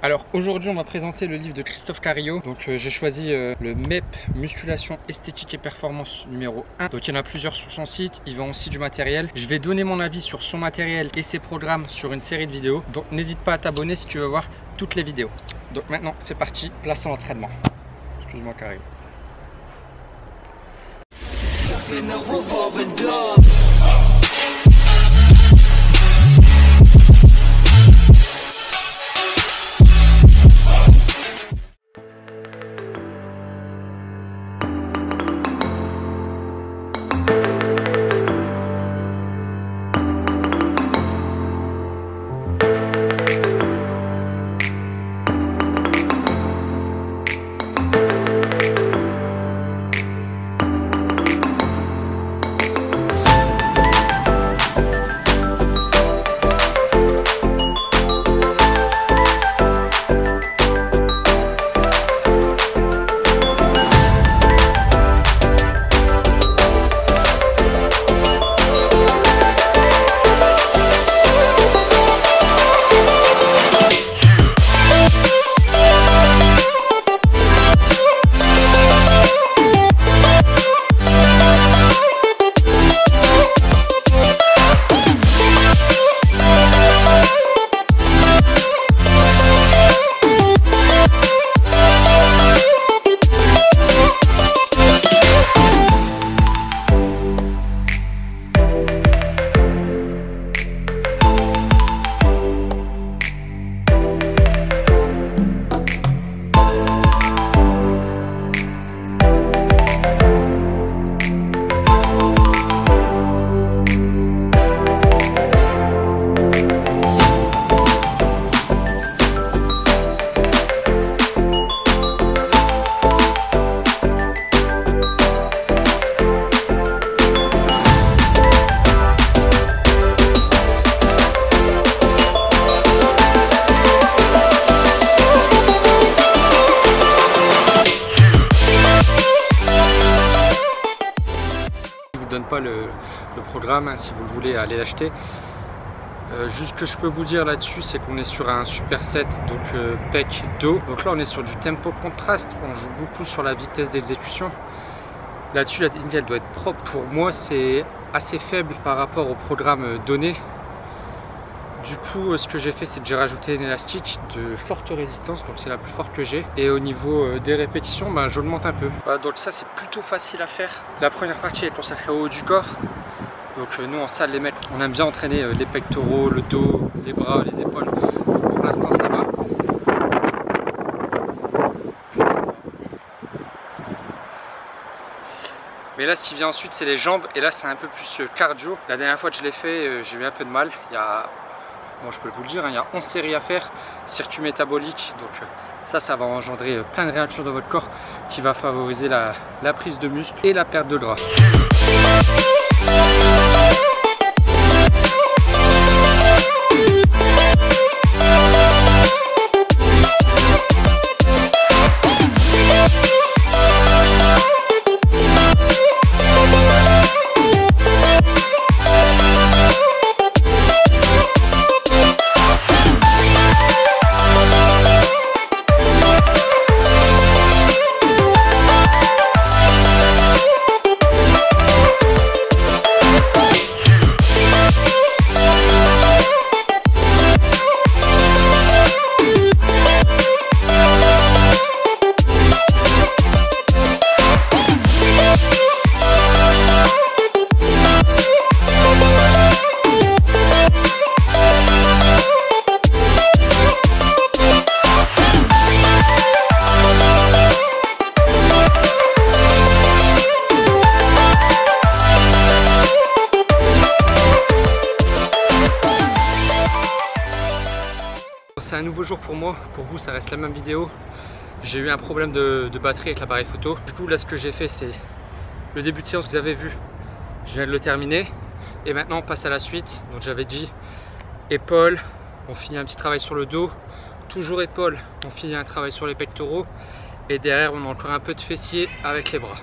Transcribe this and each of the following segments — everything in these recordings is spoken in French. Alors aujourd'hui on va présenter le livre de Christophe Carrio. Donc j'ai choisi le MEP, musculation esthétique et performance numéro 1. Donc il y en a plusieurs sur son site, il vend aussi du matériel. Je vais donner mon avis sur son matériel et ses programmes sur une série de vidéos. Donc n'hésite pas à t'abonner si tu veux voir toutes les vidéos. Donc maintenant c'est parti, place à l'entraînement. Excuse-moi Carrio. Pas le programme, hein, si vous voulez aller l'acheter. Juste que je peux vous dire là-dessus, c'est qu'on est sur un superset, donc pec dos. Donc là on est sur du tempo contraste, on joue beaucoup sur la vitesse d'exécution. Là-dessus la technique elle doit être propre. Pour moi c'est assez faible par rapport au programme donné. Du coup ce que j'ai fait c'est que j'ai rajouté un élastique de forte résistance, donc c'est la plus forte que j'ai, et au niveau des répétitions ben, j'augmente un peu. Voilà, donc ça c'est plutôt facile à faire. La première partie est consacrée au haut du corps, donc nous en salle les mecs on aime bien entraîner les pectoraux, le dos, les bras, les épaules, donc, pour l'instant ça va. Mais là ce qui vient ensuite c'est les jambes, et là c'est un peu plus cardio. La dernière fois que je l'ai fait j'ai eu un peu de mal, il y a... Bon, je peux vous le dire, hein, il y a 11 séries à faire, circuit métabolique, donc ça va engendrer plein de réactions dans votre corps qui va favoriser la prise de muscle et la perte de gras. C'est un nouveau jour pour moi, pour vous ça reste la même vidéo. J'ai eu un problème de batterie avec l'appareil photo. Du coup là ce que j'ai fait c'est le début de séance, vous avez vu, je viens de le terminer. Et maintenant on passe à la suite, donc j'avais dit épaule, on finit un petit travail sur le dos, toujours épaule, on finit un travail sur les pectoraux. Et derrière on a encore un peu de fessier avec les bras.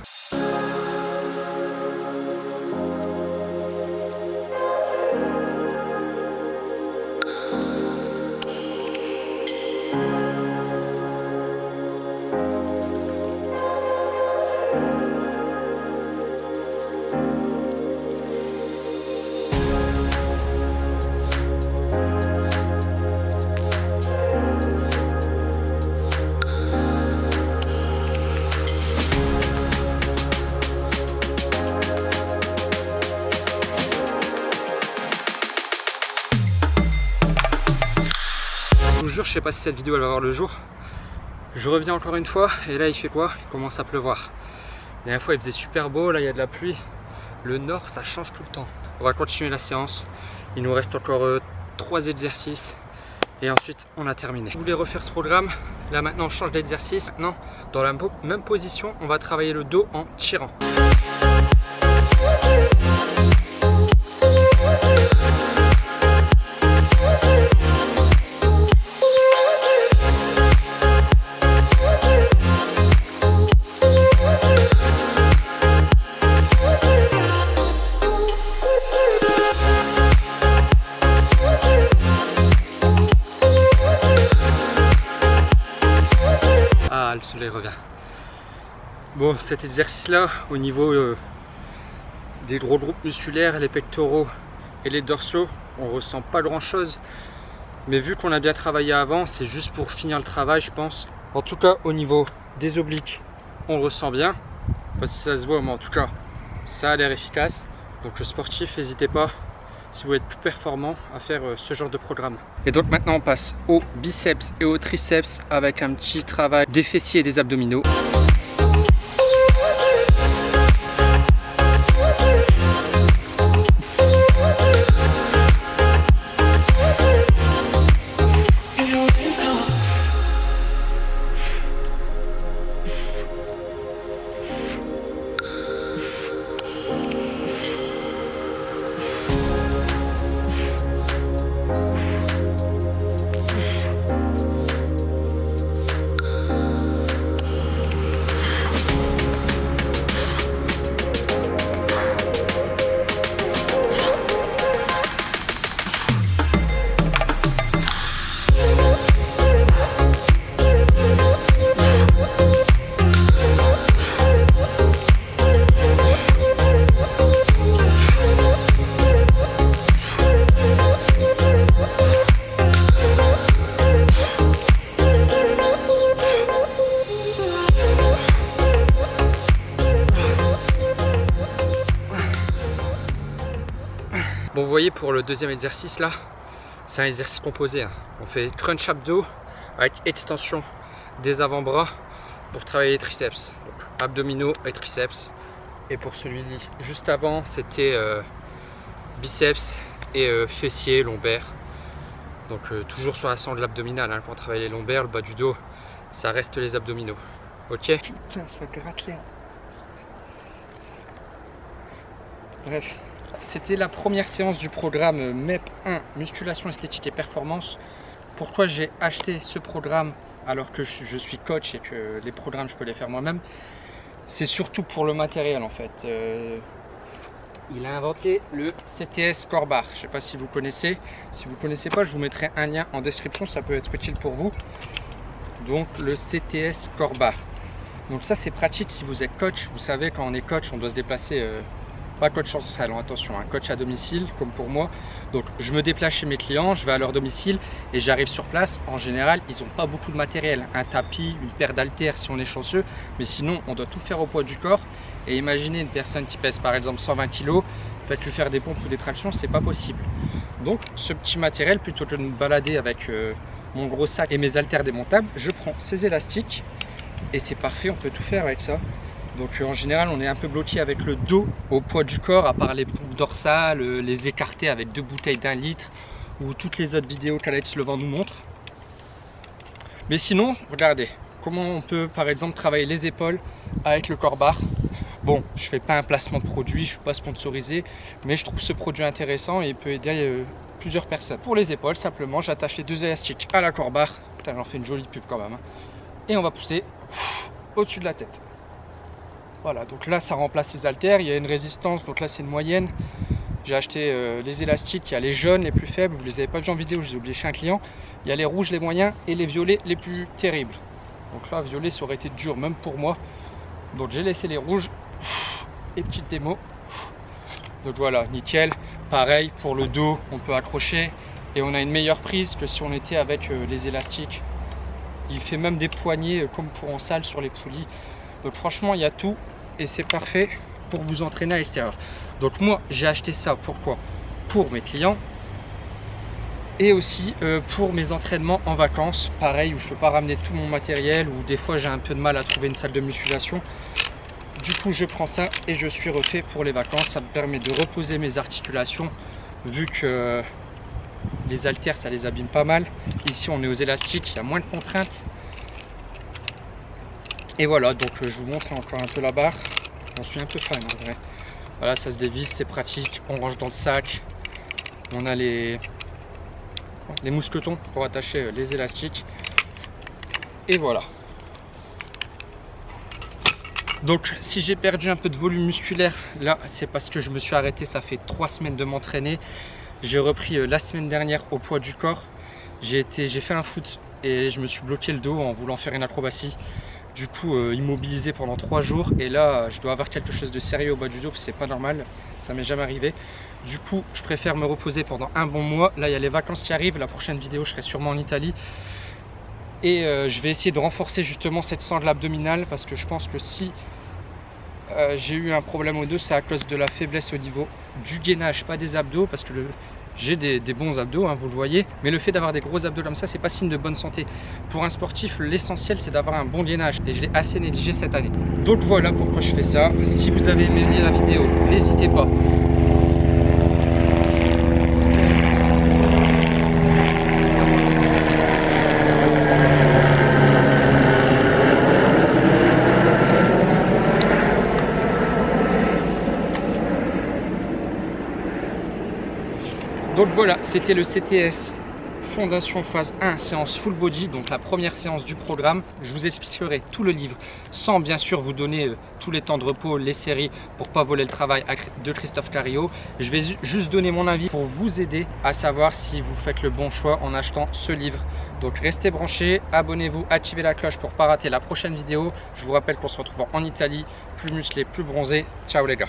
sais pas si cette vidéo elle va voir le jour. Je reviens encore une fois et là il fait quoi? Il commence à pleuvoir. La dernière fois il faisait super beau, là il y a de la pluie. Le nord ça change tout le temps. On va continuer la séance. Il nous reste encore 3 exercices et ensuite on a terminé. Je voulais refaire ce programme. Là maintenant on change d'exercice. Maintenant dans la même position on va travailler le dos en tirant. Le soleil revient. Bon, cet exercice là au niveau des gros groupes musculaires, les pectoraux et les dorsaux, on ressent pas grand chose, mais vu qu'on a bien travaillé avant, c'est juste pour finir le travail je pense. En tout cas au niveau des obliques on ressent bien, pas si ça se voit, mais en tout cas ça a l'air efficace. Donc le sportif, n'hésitez pas si vous voulez être plus performant à faire ce genre de programme. Et donc maintenant on passe aux biceps et aux triceps avec un petit travail des fessiers et des abdominaux. Bon, vous voyez, pour le deuxième exercice là, c'est un exercice composé, hein. On fait crunch abdos avec extension des avant-bras pour travailler les triceps. Donc, abdominaux et triceps. Et pour celui-là, juste avant, c'était biceps et fessiers, lombaires. Donc toujours sur la sangle abdominale, hein, quand on travaille les lombaires, le bas du dos, ça reste les abdominaux. Ok? Putain, ça gratte là. Bref. C'était la première séance du programme MEP1, musculation esthétique et performance. Pourquoi j'ai acheté ce programme alors que je suis coach et que les programmes je peux les faire moi-même? C'est surtout pour le matériel en fait. Il a inventé le CTS Core Bar. Je ne sais pas si vous connaissez. Si vous ne connaissez pas, je vous mettrai un lien en description, ça peut être utile pour vous. Donc le CTS Core Bar. Donc ça c'est pratique si vous êtes coach. Vous savez, quand on est coach, on doit se déplacer. Pas coach en salon, attention, un coach à domicile comme pour moi. Donc je me déplace chez mes clients, je vais à leur domicile et j'arrive sur place. En général, ils n'ont pas beaucoup de matériel, un tapis, une paire d'haltères si on est chanceux, mais sinon on doit tout faire au poids du corps. Et imaginez une personne qui pèse par exemple 120 kg, faites-lui faire des pompes ou des tractions, c'est pas possible. Donc ce petit matériel, plutôt que de me balader avec mon gros sac et mes haltères démontables, je prends ces élastiques et c'est parfait, on peut tout faire avec ça. Donc en général on est un peu bloqué avec le dos au poids du corps, à part les pompes dorsales, les écartés avec 2 bouteilles d'1 litre ou toutes les autres vidéos qu'Alex Levent nous montre. Mais sinon, regardez, comment on peut par exemple travailler les épaules avec le core bar. Bon, je ne fais pas un placement de produit, je ne suis pas sponsorisé, mais je trouve ce produit intéressant et il peut aider plusieurs personnes. Pour les épaules, simplement j'attache les 2 élastiques à la core bar. Putain, j'en fais une jolie pub quand même, hein. Et on va pousser au-dessus de la tête. Voilà, donc là ça remplace les haltères, il y a une résistance, donc là c'est une moyenne. J'ai acheté les élastiques, il y a les jaunes, les plus faibles, vous les avez pas vu en vidéo, je les ai oubliés chez un client. Il y a les rouges, les moyens et les violets les plus terribles. Donc là, violet ça aurait été dur même pour moi. Donc j'ai laissé les rouges et petite démo. Donc voilà, nickel. Pareil pour le dos, on peut accrocher et on a une meilleure prise que si on était avec les élastiques. Il fait même des poignées comme pour en salle sur les poulies. Donc franchement, il y a tout. Et c'est parfait pour vous entraîner à l'extérieur. Donc moi j'ai acheté ça, pourquoi? Pour mes clients, et aussi pour mes entraînements en vacances, pareil, où je ne peux pas ramener tout mon matériel, ou des fois j'ai un peu de mal à trouver une salle de musculation. Du coup je prends ça et je suis refait pour les vacances. Ça me permet de reposer mes articulations vu que les haltères ça les abîme pas mal. Ici on est aux élastiques, il y a moins de contraintes. Et voilà, donc je vous montre encore un peu la barre. J'en suis un peu fan en vrai. Voilà, ça se dévisse, c'est pratique, on range dans le sac. On a les mousquetons pour attacher les élastiques. Et voilà. Donc si j'ai perdu un peu de volume musculaire, là c'est parce que je me suis arrêté, ça fait 3 semaines de m'entraîner. J'ai repris la semaine dernière au poids du corps. J'ai fait un foot et je me suis bloqué le dos en voulant faire une acrobatie. Du coup immobilisé pendant 3 jours, et là je dois avoir quelque chose de sérieux au bas du dos parce que c'est pas normal, ça m'est jamais arrivé. Du coup je préfère me reposer pendant un bon mois. Là il y a les vacances qui arrivent, la prochaine vidéo je serai sûrement en Italie. Et je vais essayer de renforcer justement cette sangle abdominale parce que je pense que si j'ai eu un problème aux deux, c'est à cause de la faiblesse au niveau du gainage, pas des abdos, parce que j'ai des bons abdos, hein, vous le voyez, mais le fait d'avoir des gros abdos comme ça, c'est pas signe de bonne santé. Pour un sportif, l'essentiel c'est d'avoir un bon gainage, et je l'ai assez négligé cette année. Donc voilà pourquoi je fais ça. Si vous avez aimé la vidéo, n'hésitez pas . Donc voilà, c'était le CTS Fondation phase 1, séance full body, donc la première séance du programme. Je vous expliquerai tout le livre, sans bien sûr vous donner tous les temps de repos, les séries, pour pas voler le travail de Christophe Carrio. Je vais juste donner mon avis pour vous aider à savoir si vous faites le bon choix en achetant ce livre. Donc restez branchés, abonnez-vous, activez la cloche pour pas rater la prochaine vidéo. Je vous rappelle qu'on se retrouve en Italie, plus musclé, plus bronzé. Ciao les gars.